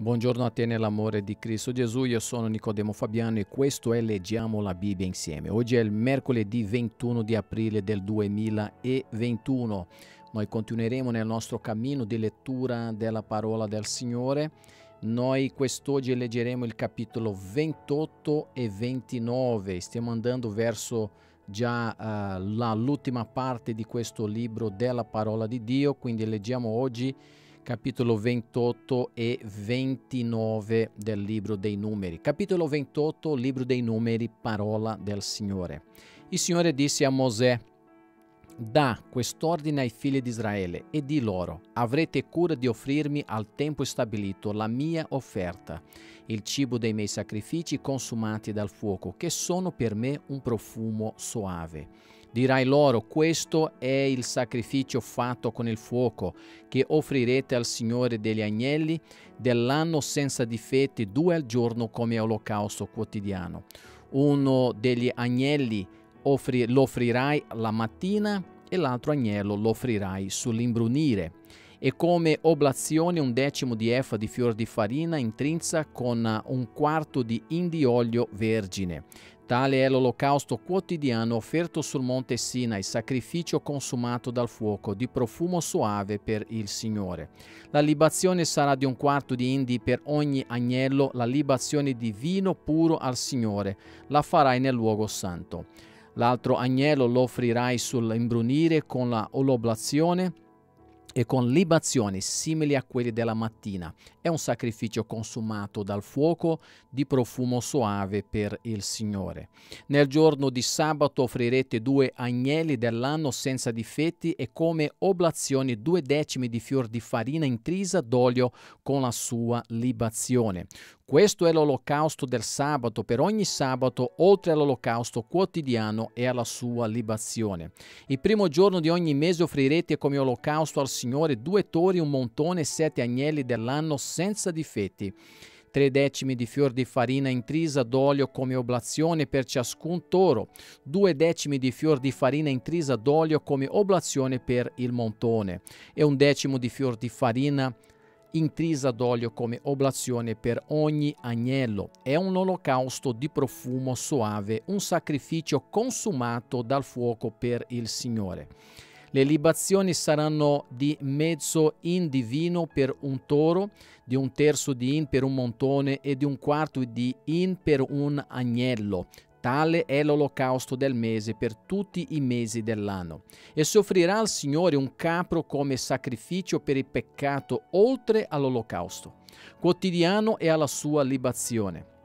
Buongiorno a te nell'amore di Cristo Gesù, io sono Nicodemo Fabiano e questo è Leggiamo la Bibbia Insieme. Oggi è il mercoledì 21 di aprile del 2021. Noi continueremo nel nostro cammino di lettura della parola del Signore. Noi quest'oggi leggeremo il capitolo 28 e 29. Stiamo andando verso già l'ultima parte di questo libro della parola di Dio, quindi leggiamo oggi capitolo 28 e 29 del Libro dei Numeri. Capitolo 28, Libro dei Numeri, parola del Signore. Il Signore disse a Mosè: «Da quest'ordine ai figli di Israele e di loro: avrete cura di offrirmi al tempo stabilito la mia offerta, il cibo dei miei sacrifici consumati dal fuoco, che sono per me un profumo soave. Dirai loro: questo è il sacrificio fatto con il fuoco, che offrirete al Signore degli agnelli dell'anno senza difetti, 2 al giorno come olocausto quotidiano. Uno degli agnelli lo offrirai la mattina e l'altro agnello lo offrirai sull'imbrunire. E come oblazione 1/10 di efa di fior di farina intrinsa con 1/4 di hin di olio vergine. Tale è l'olocausto quotidiano offerto sul monte Sinai, sacrificio consumato dal fuoco, di profumo soave per il Signore. La libazione sarà di 1/4 di hin per ogni agnello, la libazione di vino puro al Signore, la farai nel luogo santo. L'altro agnello lo offrirai sull'imbrunire con la oblazione e con libazioni simili a quelle della mattina. È un sacrificio consumato dal fuoco di profumo soave per il Signore. Nel giorno di sabato offrirete 2 agnelli dell'anno senza difetti e come oblazioni 2/10 di fior di farina intrisa d'olio con la sua libazione. Questo è l'olocausto del sabato, per ogni sabato, oltre all'olocausto quotidiano e alla sua libazione. Il primo giorno di ogni mese offrirete come olocausto al Signore 2 tori, 1 montone, 7 agnelli dell'anno senza difetti. 3/10 di fior di farina intrisa d'olio come oblazione per ciascun toro, 2/10 di fior di farina intrisa d'olio come oblazione per il montone e 1/10 di fior di farina intrisa d'olio come oblazione per ogni agnello. È un olocausto di profumo soave, un sacrificio consumato dal fuoco per il Signore. Le libazioni saranno di mezzo hin di vino per un toro, di 1/3 di hin per un montone e di 1/4 di hin per un agnello. Tale è l'olocausto del mese per tutti i mesi dell'anno. E si offrirà al Signore un capro come sacrificio per il peccato, oltre all'olocausto quotidiano e alla sua libazione.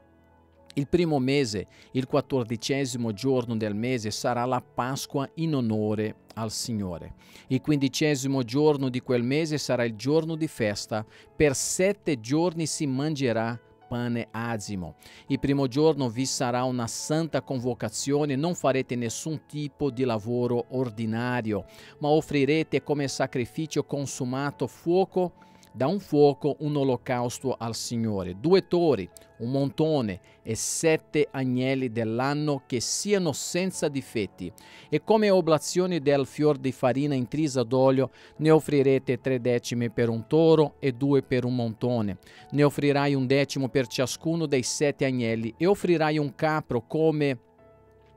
Il primo mese, il 14° giorno del mese, sarà la Pasqua in onore al Signore. Il 15° giorno di quel mese sarà il giorno di festa. Per 7 giorni si mangerà pane azimo. Il primo giorno vi sarà una santa convocazione, non farete nessun tipo di lavoro ordinario, ma offrirete come sacrificio consumato fuoco, da un fuoco un olocausto al Signore, 2 tori, 1 montone e 7 agnelli dell'anno che siano senza difetti. E come oblazione del fior di farina intrisa d'olio ne offrirete 3/10 per un toro e 2 per un montone. Ne offrirai 1/10 per ciascuno dei 7 agnelli e offrirai un capro come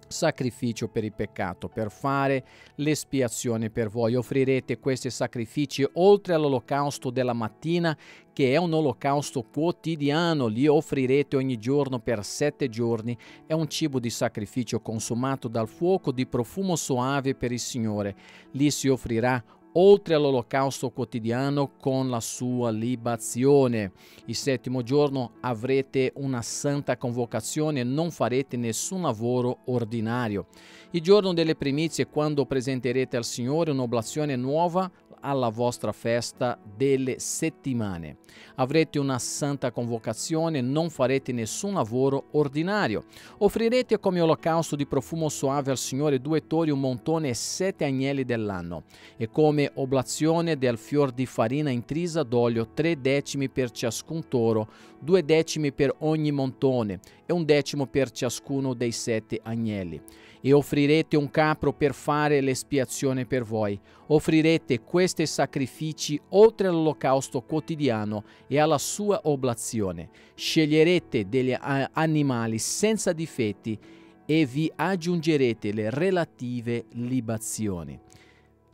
sacrificio per il peccato, per fare l'espiazione per voi. Offrirete questi sacrifici oltre all'olocausto della mattina, che è un olocausto quotidiano. Li offrirete ogni giorno per 7 giorni. È un cibo di sacrificio consumato dal fuoco di profumo soave per il Signore. Li si offrirà oltre all'olocausto quotidiano con la sua libazione. Il 7° giorno avrete una santa convocazione, non farete nessun lavoro ordinario. Il giorno delle primizie, quando presenterete al Signore un'oblazione nuova alla vostra festa delle settimane. Avrete una santa convocazione, non farete nessun lavoro ordinario. Offrirete come olocausto di profumo soave al Signore 2 tori, 1 montone e 7 agnelli dell'anno e come oblazione del fior di farina intrisa d'olio 3/10 per ciascun toro, 2/10 per ogni montone e 1/10 per ciascuno dei 7 agnelli. e offrirete un capro per fare l'espiazione per voi. Offrirete questi sacrifici oltre all'olocausto quotidiano e alla sua oblazione. Sceglierete degli animali senza difetti e vi aggiungerete le relative libazioni.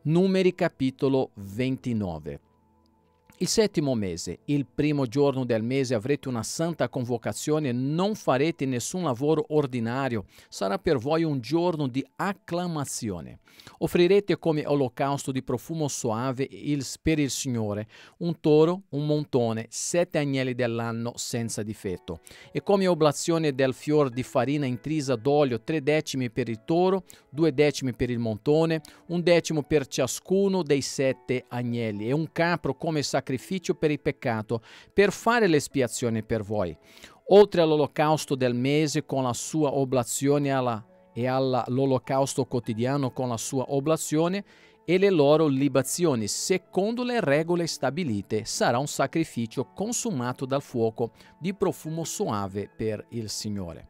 Numeri capitolo 29. Il settimo mese, il primo giorno del mese avrete una santa convocazione, non farete nessun lavoro ordinario, sarà per voi un giorno di acclamazione. Offrirete come olocausto di profumo soave per il Signore un toro, un montone, 7 agnelli dell'anno senza difetto. E come oblazione del fior di farina intrisa d'olio, 3 decimi per il toro, 2 decimi per il montone, 1 decimo per ciascuno dei 7 agnelli, e un capro come sacrificio per il peccato, per fare l'espiazione per voi. Oltre all'olocausto del mese con la sua oblazione e all'olocausto quotidiano con la sua oblazione e le loro libazioni, secondo le regole stabilite, sarà un sacrificio consumato dal fuoco di profumo soave per il Signore.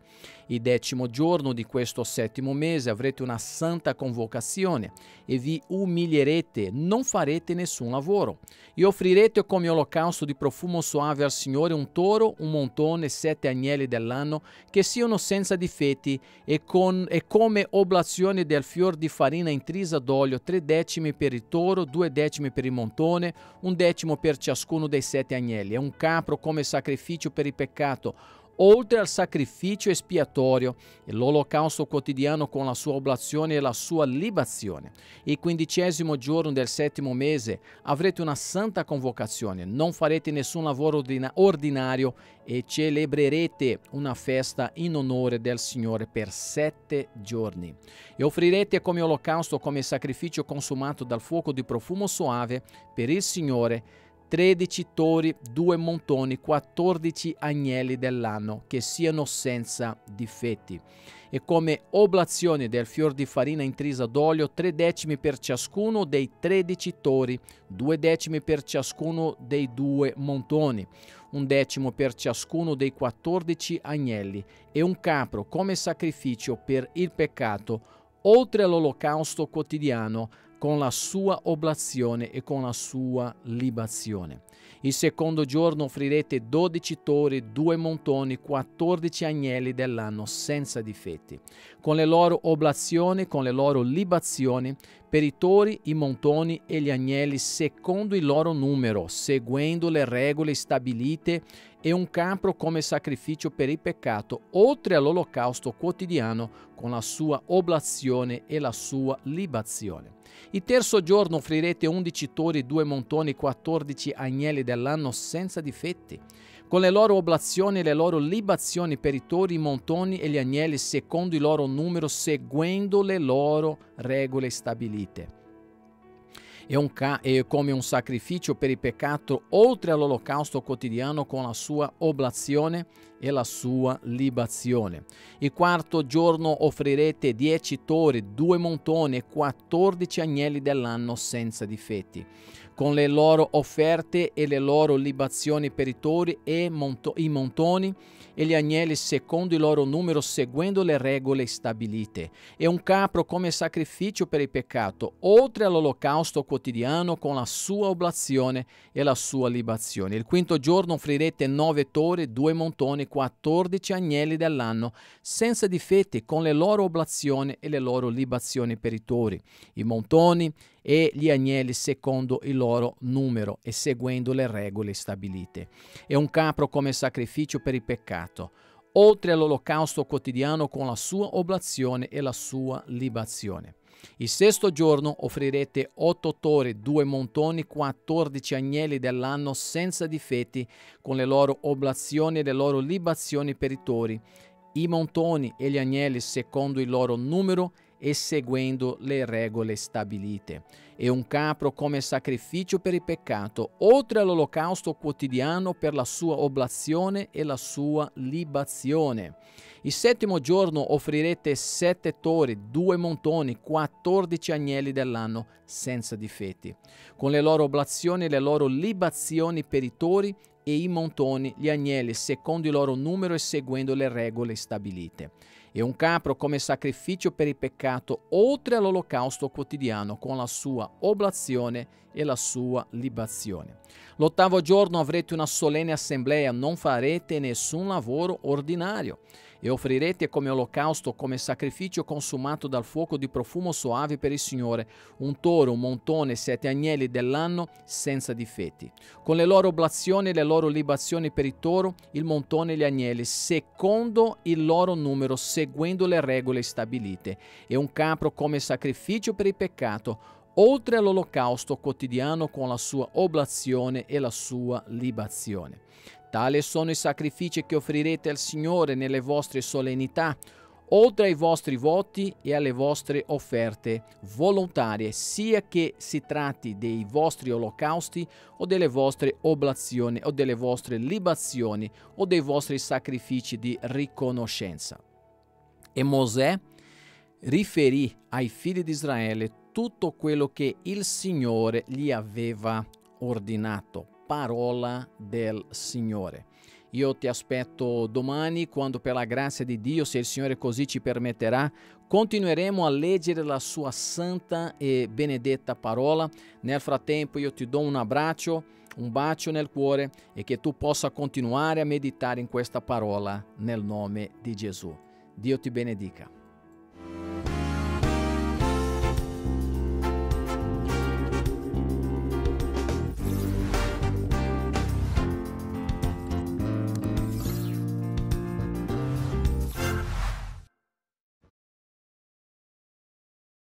Il 10° giorno di questo 7° mese avrete una santa convocazione e vi umilierete, non farete nessun lavoro. E offrirete come olocausto di profumo soave al Signore un toro, un montone, 7 agnelli dell'anno che siano senza difetti e come oblazione del fior di farina intrisa d'olio, 3 decimi per il toro, 2 decimi per il montone, 1 decimo per ciascuno dei 7 agnelli, e un capro come sacrificio per il peccato, oltre al sacrificio espiatorio e l'olocausto quotidiano con la sua oblazione e la sua libazione. Il 15° giorno del 7° mese avrete una santa convocazione, non farete nessun lavoro ordinario e celebrerete una festa in onore del Signore per 7 giorni. E offrirete come olocausto, come sacrificio consumato dal fuoco di profumo soave per il Signore, 13 tori, 2 montoni, 14 agnelli dell'anno, che siano senza difetti. E come oblazione del fior di farina intrisa d'olio, 3 decimi per ciascuno dei 13 tori, 2 decimi per ciascuno dei 2 montoni, 1 decimo per ciascuno dei 14 agnelli, e un capro come sacrificio per il peccato, oltre all'olocausto quotidiano, con la sua oblazione e con la sua libazione. Il 2° giorno offrirete 12 tori, 2 montoni, 14 agnelli dell'anno senza difetti, con le loro oblazioni, con le loro libazioni, per i tori, i montoni e gli agnelli secondo il loro numero, seguendo le regole stabilite, e un capro come sacrificio per il peccato, oltre all'olocausto quotidiano con la sua oblazione e la sua libazione. Il 3° giorno offrirete 11 tori, 2 montoni, 14 agnelli dell'anno senza difetti, con le loro oblazioni e le loro libazioni per i tori, i montoni e gli agnelli secondo il loro numero, seguendo le loro regole stabilite. E come un sacrificio per il peccato, oltre all'olocausto quotidiano con la sua oblazione e la sua libazione. Il 4° giorno offrirete 10 tori, 2 montoni e 14 agnelli dell'anno senza difetti, con le loro offerte e le loro libazioni per i tori e i montoni e gli agnelli secondo il loro numero, seguendo le regole stabilite, e un capro come sacrificio per il peccato, oltre all'olocausto quotidiano con la sua oblazione e la sua libazione. Il 5° giorno offrirete 9 tori, 2 montoni, 14 agnelli dell'anno senza difetti, con le loro oblazione e le loro libazioni per i tori, i montoni e gli agnelli secondo il loro numero e seguendo le regole stabilite, e un capro come sacrificio per il peccato, oltre all'olocausto quotidiano con la sua oblazione e la sua libazione. Il 6° giorno offrirete 8 tori, 2 montoni, 14 agnelli dell'anno senza difetti, con le loro oblazioni e le loro libazioni per i tori, i montoni e gli agnelli secondo il loro numero e seguendo le regole stabilite, e un capro come sacrificio per il peccato, oltre all'olocausto quotidiano per la sua oblazione e la sua libazione. Il 7° giorno offrirete 7 tori, 2 montoni, 14 agnelli dell'anno senza difetti, con le loro oblazioni e le loro libazioni per i tori e i montoni, gli agnelli secondo il loro numero e seguendo le regole stabilite, e un capro come sacrificio per il peccato, oltre all'olocausto quotidiano con la sua oblazione e la sua libazione. L'8° giorno avrete una solenne assemblea, non farete nessun lavoro ordinario e offrirete come olocausto, come sacrificio consumato dal fuoco di profumo soave per il Signore, un toro, un montone, 7 agnelli dell'anno senza difetti, con le loro oblazioni e le loro libazioni per il toro, il montone e gli agnelli, secondo il loro numero, seguendo le regole stabilite, e un capro come sacrificio per il peccato, oltre all'olocausto quotidiano con la sua oblazione e la sua libazione. Tali sono i sacrifici che offrirete al Signore nelle vostre solennità, oltre ai vostri voti e alle vostre offerte volontarie, sia che si tratti dei vostri olocausti o delle vostre oblazioni o delle vostre libazioni o dei vostri sacrifici di riconoscenza. E Mosè riferì ai figli di Israele tutto quello che il Signore gli aveva ordinato. Parola del Signore. Io ti aspetto domani, quando per la grazia di Dio, se il Signore così ci permetterà, continueremo a leggere la sua santa e benedetta parola. Nel frattempo io ti do un abbraccio, un bacio nel cuore, e che tu possa continuare a meditare in questa parola nel nome di Gesù. Dio ti benedica.